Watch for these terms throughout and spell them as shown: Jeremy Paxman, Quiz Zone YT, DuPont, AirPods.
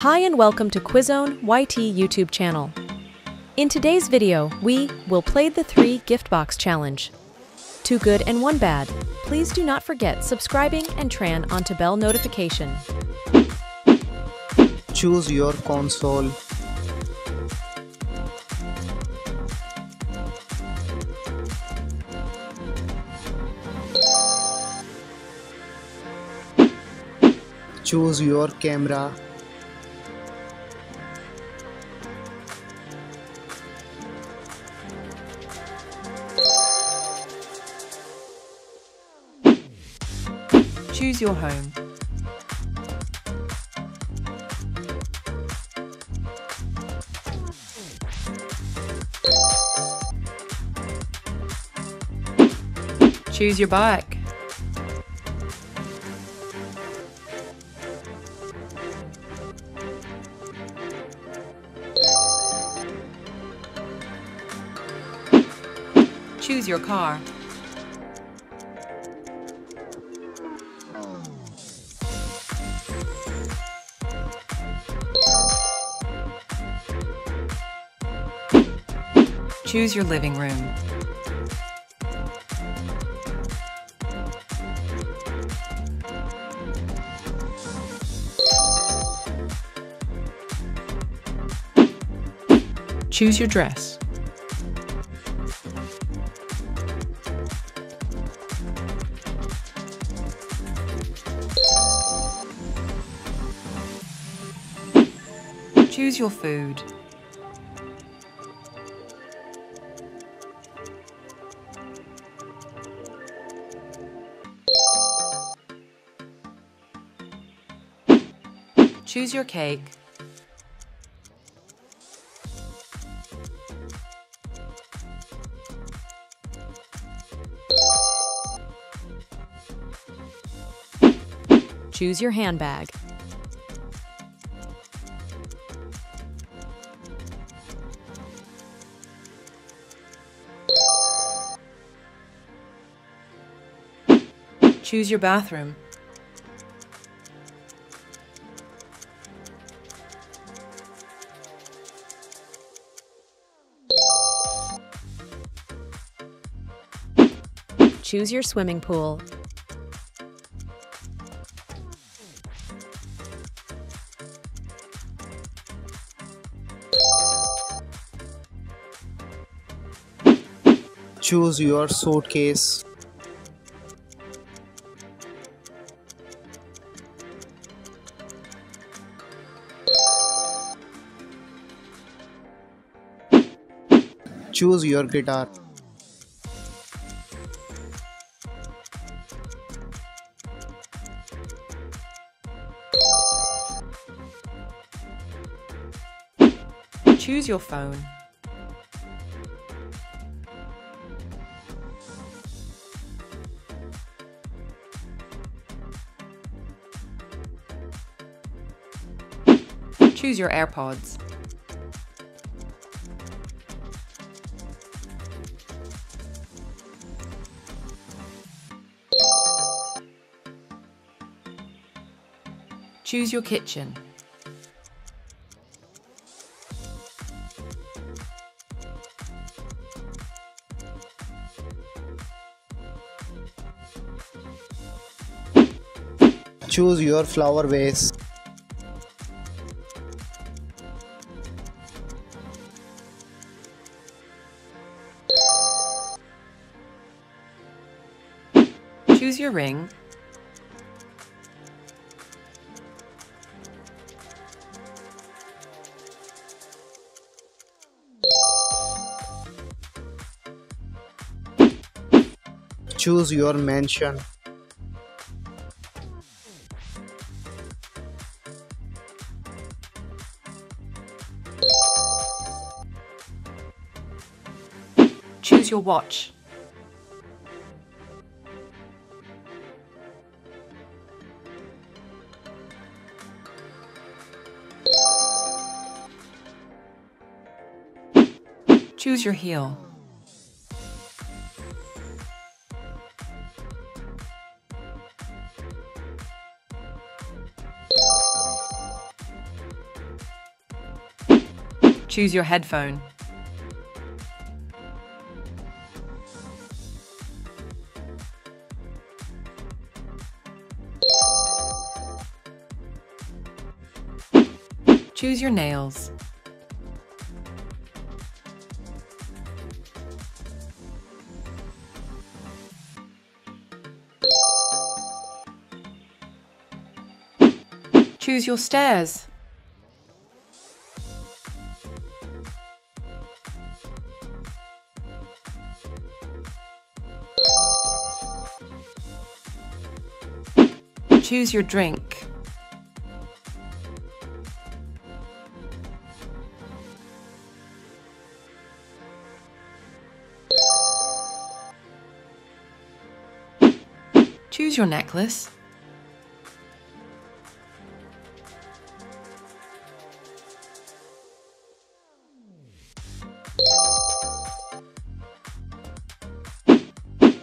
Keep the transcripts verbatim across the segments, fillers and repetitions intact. Hi and welcome to Quiz Zone Y T YouTube channel. In today's video, we will play the three gift box challenge. Two good and one bad. Please do not forget subscribing and turn on to bell notification. Choose your console. Choose your camera. Choose your home. Choose your bike. Choose your car. Choose your living room. Choose your dress. Choose your food. Choose your cake. Choose your handbag. Choose your bathroom. Choose your swimming pool. Choose your suitcase. Choose your guitar. Choose your phone. Choose your AirPods. Choose your kitchen. Choose your flower vase. Choose your ring. Choose your mansion. Choose your watch. Choose your heel. choose your headphone. Choose your nails. Choose your stairs. Choose your drink. Choose your necklace.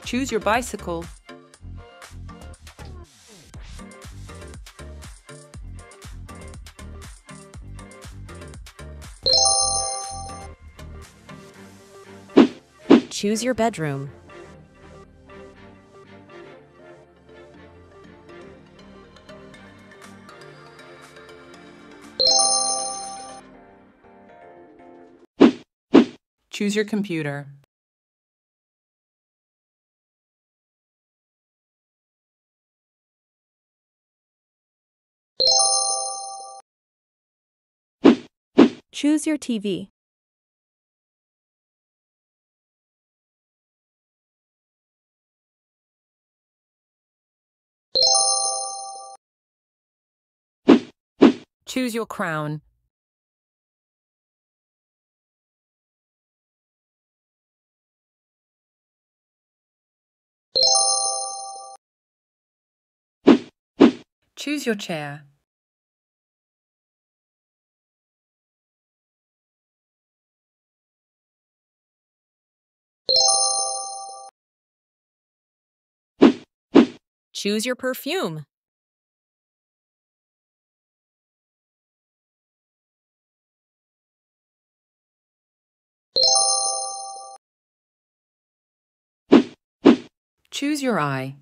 Choose your bicycle. Choose your bedroom. Choose your computer. Choose your T V. Choose your crown. Choose your chair. Choose your perfume. Choose your eye.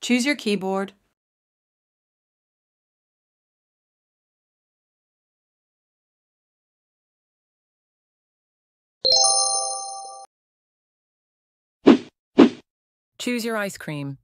Choose your keyboard. Choose your ice cream.